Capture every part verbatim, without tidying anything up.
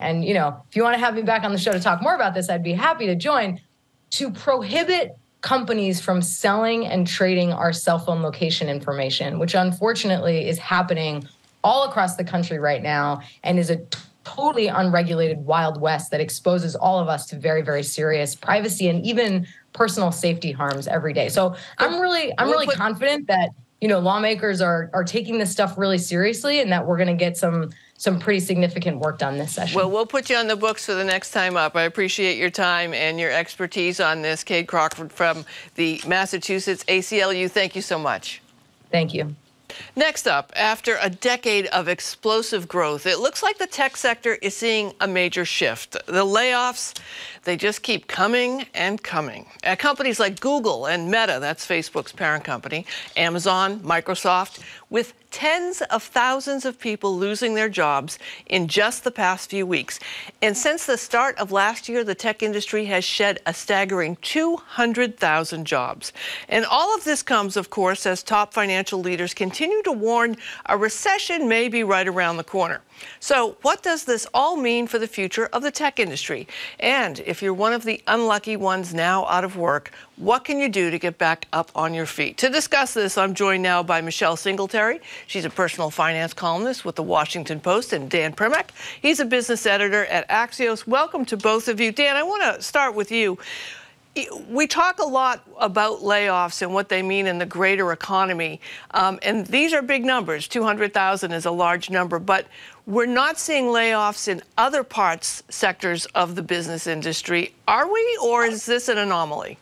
And, you know, if you want to have me back on the show to talk more about this, I'd be happy to join, to prohibit companies from selling and trading our cell phone location information, which unfortunately is happening all across the country right now and is a totally unregulated Wild West that exposes all of us to very, very serious privacy and even personal safety harms every day. So I'm really, I'm really confident that, you know, lawmakers are are taking this stuff really seriously and that we're going to get some some pretty significant work done this session. Well, we'll put you on the books for the next time up. I appreciate your time and your expertise on this. Kade Crockford from the Massachusetts A C L U, thank you so much. Thank you. Next up, after a decade of explosive growth, it looks like the tech sector is seeing a major shift. The layoffs, they just keep coming and coming. At companies like Google and Meta, that's Facebook's parent company, Amazon, Microsoft, with tens of thousands of people losing their jobs in just the past few weeks. And since the start of last year, the tech industry has shed a staggering two hundred thousand jobs. And all of this comes, of course, as top financial leaders continue to warn a recession may be right around the corner. So what does this all mean for the future of the tech industry? And if you're one of the unlucky ones now out of work, what can you do to get back up on your feet? To discuss this, I'm joined now by Michelle Singletary. She's a personal finance columnist with the Washington Post, and Dan Primack. He's a business editor at Axios. Welcome to both of you. Dan, I want to start with you. We talk a lot about layoffs and what they mean in the greater economy, um, and these are big numbers. two hundred thousand is a large number, but we're not seeing layoffs in other parts, sectors of the business industry. Are we, or is this an anomaly?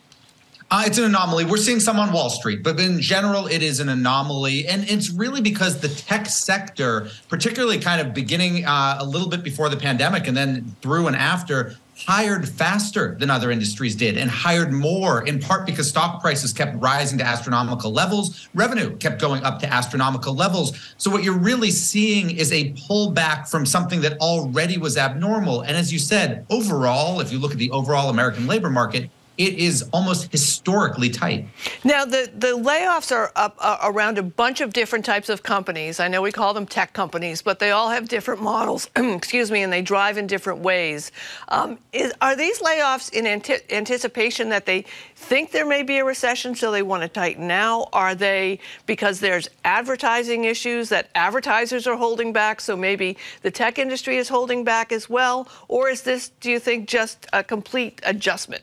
Uh, it's an anomaly. We're seeing some on Wall Street, but in general, it is an anomaly. And it's really because the tech sector, particularly kind of beginning uh, a little bit before the pandemic and then through and after, hired faster than other industries did and hired more, in part because stock prices kept rising to astronomical levels. Revenue kept going up to astronomical levels. So what you're really seeing is a pullback from something that already was abnormal. And as you said, overall, if you look at the overall American labor market, it is almost historically tight. Now, the, the layoffs are up uh, around a bunch of different types of companies. I know we call them tech companies, but they all have different models, excuse me, and they drive in different ways. Um, is, are these layoffs in ante anticipation that they think there may be a recession, so they want to tighten now? Are they because there's advertising issues that advertisers are holding back, so maybe the tech industry is holding back as well? Or is this, do you think, just a complete adjustment?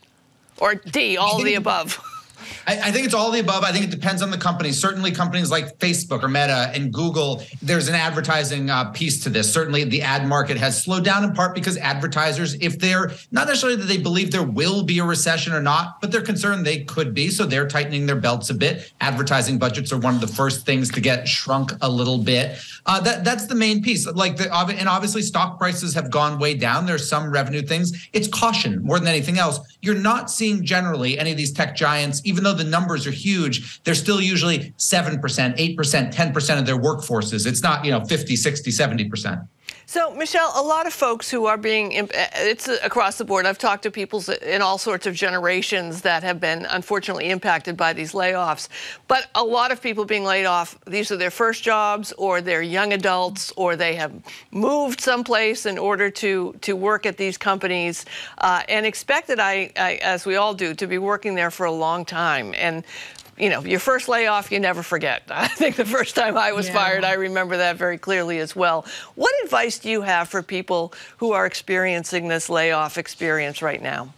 Or D, all of the above? I, I think it's all of the above. I think it depends on the company. Certainly companies like Facebook or Meta and Google, there's an advertising uh, piece to this. Certainly the ad market has slowed down in part because advertisers, if they're not necessarily that they believe there will be a recession or not, but they're concerned they could be, so they're tightening their belts a bit. Advertising budgets are one of the first things to get shrunk a little bit. Uh, that, that's the main piece. Like the, and obviously stock prices have gone way down. There's some revenue things. It's caution more than anything else. You're not seeing generally any of these tech giants, even though the numbers are huge, they're still usually seven percent, eight percent, ten percent of their workforces. It's not, you know, fifty, sixty, seventy percent. So, Michelle, a lot of folks who are being, it's across the board. I've talked to people in all sorts of generations that have been unfortunately impacted by these layoffs. But a lot of people being laid off, these are their first jobs, or they're young adults, or they have moved someplace in order to, to work at these companies uh, and expected, I, I, as we all do, to be working there for a long time. And you know, your first layoff, you never forget. I think the first time I was yeah. fired, I remember that very clearly as well. What advice do you have for people who are experiencing this layoff experience right now?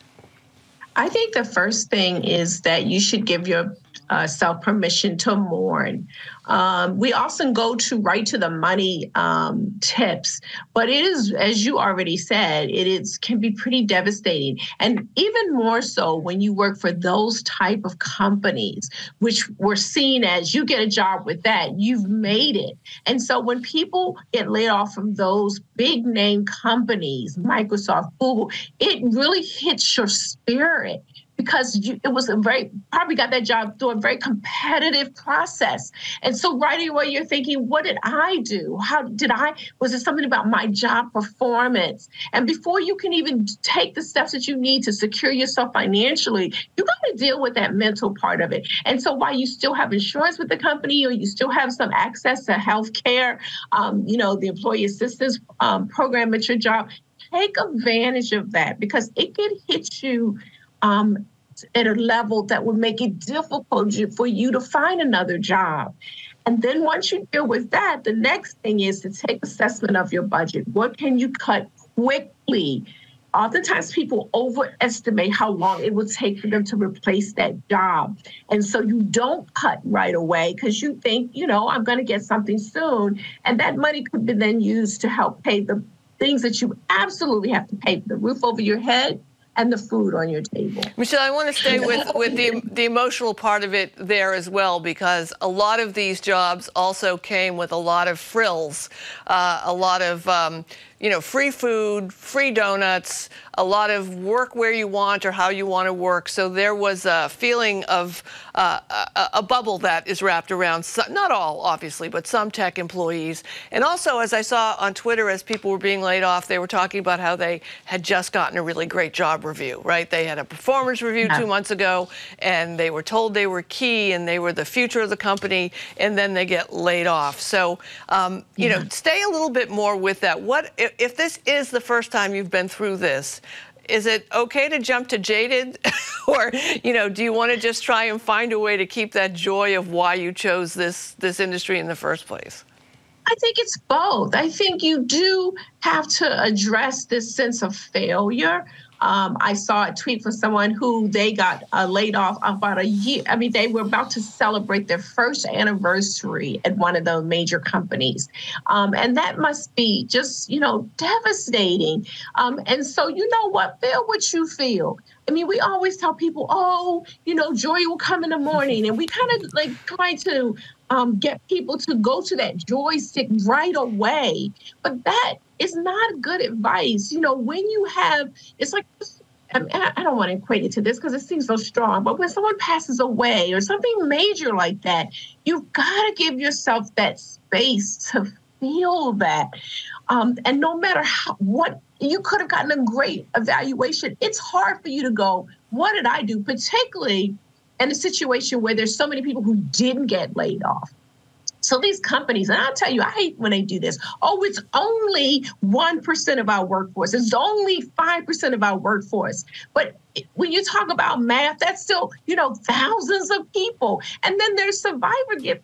I think the first thing is that you should give yourself permission to mourn. Um, we often go to right to the money um, tips, but it is, as you already said, it is can be pretty devastating, and even more so when you work for those type of companies, which were seen as you get a job with that, you've made it. And so when people get laid off from those big name companies, Microsoft, Google, it really hits your spirit. Because you, it was a very, probably got that job through a very competitive process. And so right away you're thinking, what did I do? How did I, was it something about my job performance? And before you can even take the steps that you need to secure yourself financially, you got to deal with that mental part of it. And so while you still have insurance with the company, or you still have some access to health care, um, you know, the employee assistance um, program at your job, take advantage of that, because it could hit you um, at a level that would make it difficult for you to find another job. And then once you deal with that, the next thing is to take assessment of your budget. What can you cut quickly? Oftentimes people overestimate how long it will take for them to replace that job. And so you don't cut right away because you think, you know, I'm going to get something soon. And that money could be then used to help pay the things that you absolutely have to pay, the roof over your head and the food on your table. Michelle, I want to stay with, with the, the emotional part of it there as well, because a lot of these jobs also came with a lot of frills, uh, a lot of, um, you know, free food, free donuts, a lot of work where you want or how you want to work. So there was a feeling of uh, a, a bubble that is wrapped around, some, not all, obviously, but some tech employees. And also, as I saw on Twitter, as people were being laid off, they were talking about how they had just gotten a really great job review, right? They had a performance review yeah. two months ago, and they were told they were key and they were the future of the company, and then they get laid off. So, um, you yeah. know, stay a little bit more with that. What, if this is the first time you've been through this, is it okay to jump to jaded? Or, you know, do you want to just try and find a way to keep that joy of why you chose this this industry in the first place? I think it's both. I think you do have to address this sense of failure. Um, I saw a tweet from someone who they got uh, laid off about a year. I mean, they were about to celebrate their first anniversary at one of the major companies. Um, and that must be just, you know, devastating. Um, and so, you know what, feel what you feel. I mean, we always tell people, oh, you know, joy will come in the morning. And we kind of like try to um, get people to go to that joystick right away. But that is not good advice. You know, when you have, it's like, I mean, I don't want to equate it to this because it seems so strong, but when someone passes away or something major like that, you've got to give yourself that space to feel that. Um, and no matter how, what, you could have gotten a great evaluation. It's hard for you to go, what did I do? Particularly in a situation where there's so many people who didn't get laid off. So these companies, and I'll tell you, I hate when they do this. Oh, it's only one percent of our workforce. It's only five percent of our workforce. But when you talk about math, that's still, you know, thousands of people. And then there's survivor grief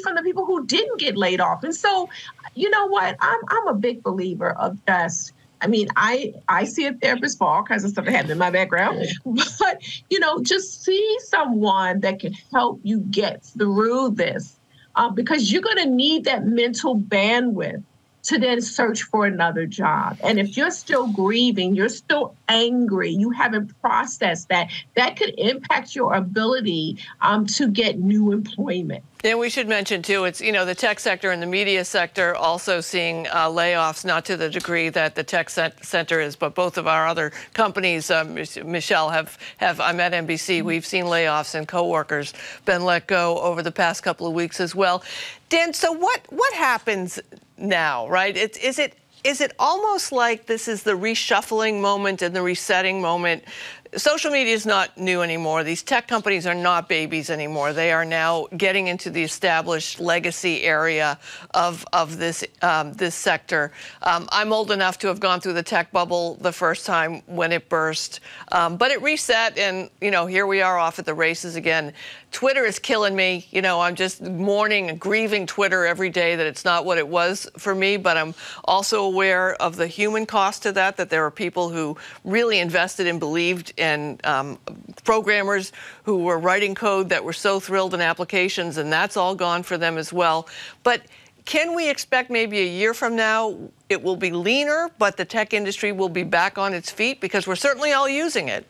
from the people who didn't get laid off. And so, you know what? I'm, I'm a big believer of just, I mean, I, I see a therapist for all kinds of stuff that happened in my background. But, you know, just see someone that can help you get through this. Uh, because you're going to need that mental bandwidth to then search for another job. And if you're still grieving, you're still angry, you haven't processed that, that could impact your ability um, to get new employment. And we should mention, too, it's, you know, the tech sector and the media sector also seeing uh, layoffs, not to the degree that the tech center is, but both of our other companies, um, Michelle, have, have, I'm at N B C, we've seen layoffs and coworkers been let go over the past couple of weeks as well. Dan, so what, what happens now, right? It's, is it, is it almost like this is the reshuffling moment and the resetting moment? Social media is not new anymore. These tech companies are not babies anymore. They are now getting into the established legacy area of of this um, this sector. Um, I'm old enough to have gone through the tech bubble the first time when it burst, um, but it reset, and you know, here we are off at the races again. Twitter is killing me. You know, I'm just mourning and grieving Twitter every day that it's not what it was for me. But I'm also aware of the human cost to that. That there are people who really invested and believed. And um, programmers who were writing code that were so thrilled in applications, and that's all gone for them as well. But can we expect maybe a year from now it will be leaner, but the tech industry will be back on its feet? Because we're certainly all using it.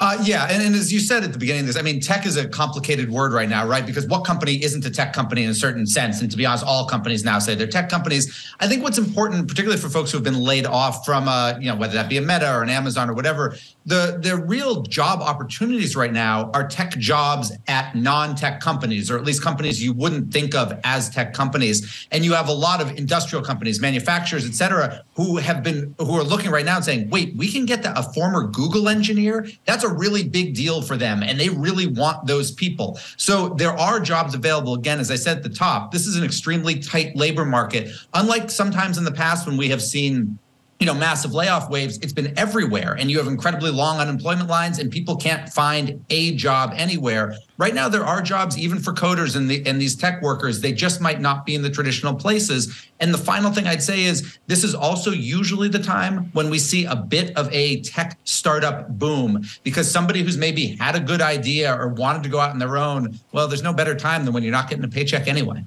Uh, yeah, and, and as you said at the beginning of this, I mean, tech is a complicated word right now, right? Because what company isn't a tech company in a certain sense? And to be honest, all companies now say they're tech companies. I think what's important, particularly for folks who have been laid off from, a, you know, whether that be a Meta or an Amazon or whatever, the, the real job opportunities right now are tech jobs at non-tech companies, or at least companies you wouldn't think of as tech companies. And you have a lot of industrial companies, manufacturers, et cetera, who have been, who are looking right now and saying, wait, we can get the, a former Google engineer? That's a really big deal for them, and they really want those people. So there are jobs available. Again, as I said at the top, this is an extremely tight labor market. Unlike sometimes in the past when we have seen you know, massive layoff waves, it's been everywhere. And you have incredibly long unemployment lines and people can't find a job anywhere. Right now, there are jobs even for coders and, the, and these tech workers. They just might not be in the traditional places. And the final thing I'd say is this is also usually the time when we see a bit of a tech startup boom, because somebody who's maybe had a good idea or wanted to go out on their own, well, there's no better time than when you're not getting a paycheck anyway.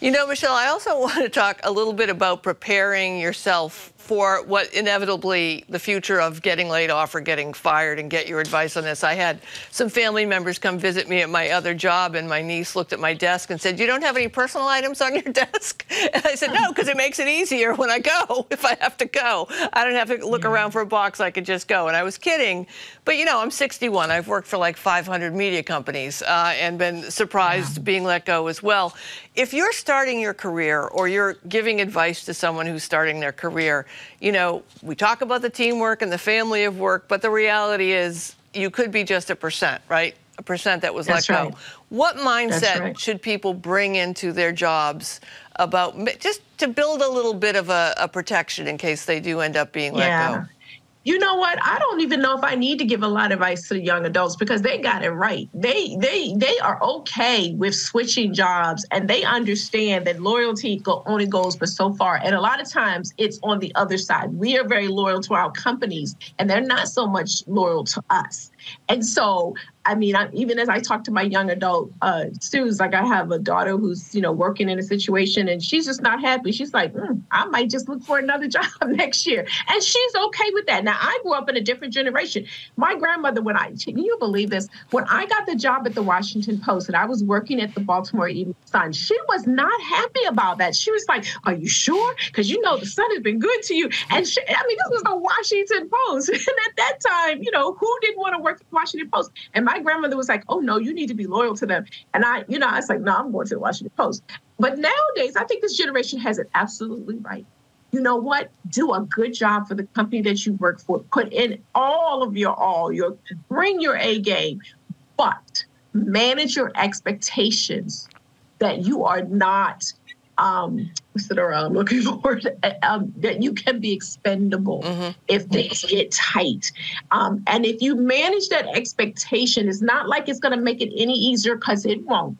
You know, Michelle, I also want to talk a little bit about preparing yourself for what inevitably the future of getting laid off or getting fired, and get your advice on this. I had some family members come visit me at my other job, and my niece looked at my desk and said, "You don't have any personal items on your desk?" And I said, "No, because it makes it easier when I go. If I have to go, I don't have to look around for a box. I could just go." And I was kidding, but you know, I'm sixty-one. I've worked for like five hundred media companies uh, and been surprised being let go as well. If you're starting your career or you're giving advice to someone who's starting their career, you know, we talk about the teamwork and the family of work, but the reality is you could be just a percent, right? A percent that was let go. What mindset should people bring into their jobs about just to build a little bit of a, a protection in case they do end up being let go? You know what? I don't even know if I need to give a lot of advice to the young adults, because they got it right. They they they are okay with switching jobs, and they understand that loyalty go, only goes but so far. And a lot of times it's on the other side. We are very loyal to our companies, and they're not so much loyal to us. And so, I mean, I, even as I talk to my young adult uh, students, like I have a daughter who's, you know, working in a situation and she's just not happy. She's like, mm, I might just look for another job next year. And she's okay with that. Now, I grew up in a different generation. My grandmother, when I, can you believe this? When I got the job at the Washington Post and I was working at the Baltimore Evening Sun, she was not happy about that. She was like, "Are you sure? Because, you know, the sun has been good to you." And she, I mean, this was the Washington Post. And at that time, you know, who didn't want to work at the Washington Post? And my My grandmother was like, "Oh, no, you need to be loyal to them." And I, you know, I was like, "No, I'm going to the Washington Post." But nowadays, I think this generation has it absolutely right. You know what? Do a good job for the company that you work for. Put in all of your all. Your, bring your A game, but manage your expectations that you are not, um, what's the word I'm looking for? Um, that you can be expendable mm-hmm. if things get tight. Um, and if you manage that expectation, it's not like it's going to make it any easier, because it won't.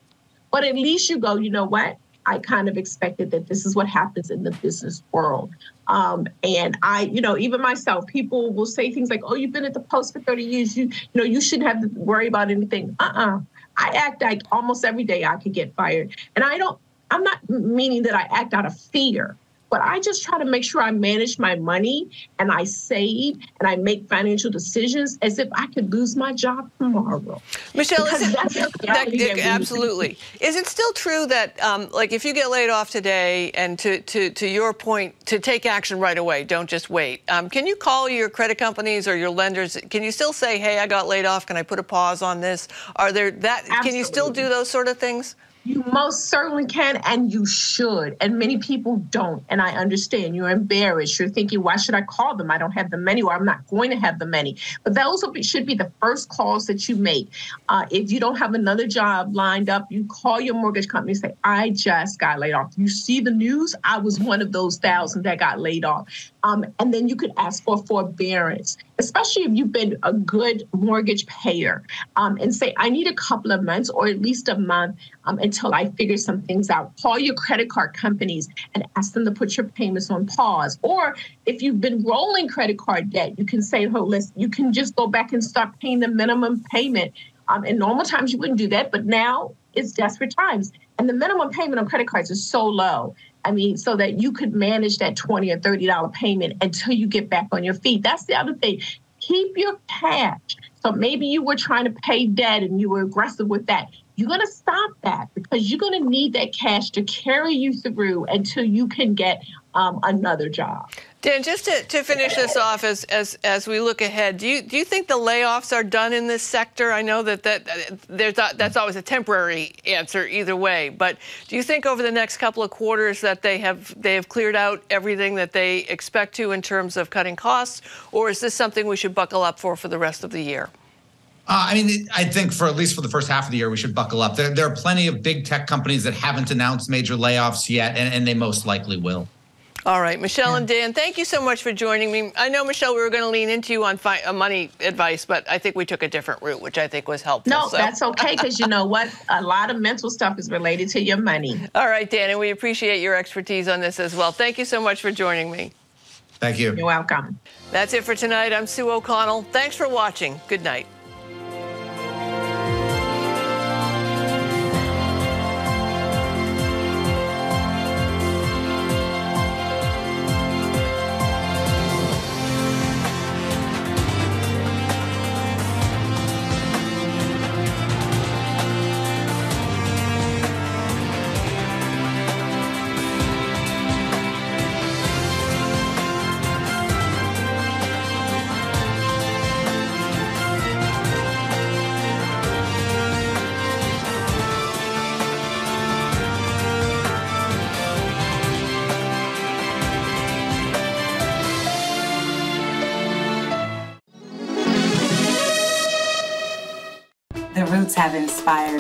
But at least you go, you know what? I kind of expected that this is what happens in the business world. Um, and I, you know, even myself, people will say things like, "Oh, you've been at the Post for thirty years. You, you know, you shouldn't have to worry about anything." Uh-uh. I act like almost every day I could get fired. And I don't, I'm not meaning that I act out of fear, but I just try to make sure I manage my money and I save and I make financial decisions as if I could lose my job tomorrow. Michelle, is it, that's that, that absolutely. Is it still true that, um, like, if you get laid off today, and to, to, to your point, to take action right away, don't just wait. Um, can you call your credit companies or your lenders? Can you still say, "Hey, I got laid off. Can I put a pause on this?" Are there that? Absolutely. Can you still do those sort of things? You most certainly can, and you should. And many people don't, and I understand. You're embarrassed. You're thinking, why should I call them? I don't have the money, or I'm not going to have the money. But those should be the first calls that you make. Uh, if you don't have another job lined up, you call your mortgage company and say, "I just got laid off. You see the news? I was one of those thousand that got laid off." Um, and then you could ask for forbearance, especially if you've been a good mortgage payer, um, and say, "I need a couple of months or at least a month um, until I figure some things out." Call your credit card companies and ask them to put your payments on pause. Or if you've been rolling credit card debt, you can say, "Oh, listen, you can just go back and start paying the minimum payment." Um, in normal times, you wouldn't do that, but now it's desperate times. And the minimum payment on credit cards is so low. I mean, so that you could manage that twenty or thirty dollar payment until you get back on your feet. That's the other thing. Keep your cash. So maybe you were trying to pay debt and you were aggressive with that. You're going to stop that, because you're going to need that cash to carry you through until you can get um, another job. Dan, just to, to finish this off, as, as as we look ahead, do you do you think the layoffs are done in this sector? I know that, that there's a, that's always a temporary answer either way, but do you think over the next couple of quarters that they have they have cleared out everything that they expect to in terms of cutting costs, or is this something we should buckle up for for the rest of the year? Uh, I mean, I think for at least for the first half of the year, we should buckle up. There, there are plenty of big tech companies that haven't announced major layoffs yet, and, and they most likely will. All right, Michelle yeah. and Dan, thank you so much for joining me. I know, Michelle, we were going to lean into you on fi uh, money advice, but I think we took a different route, which I think was helpful. No, so. That's okay, because you know what? A lot of mental stuff is related to your money. All right, Dan, and we appreciate your expertise on this as well. Thank you so much for joining me. Thank you. You're welcome. That's it for tonight. I'm Sue O'Connell. Thanks for watching. Good night. Have inspired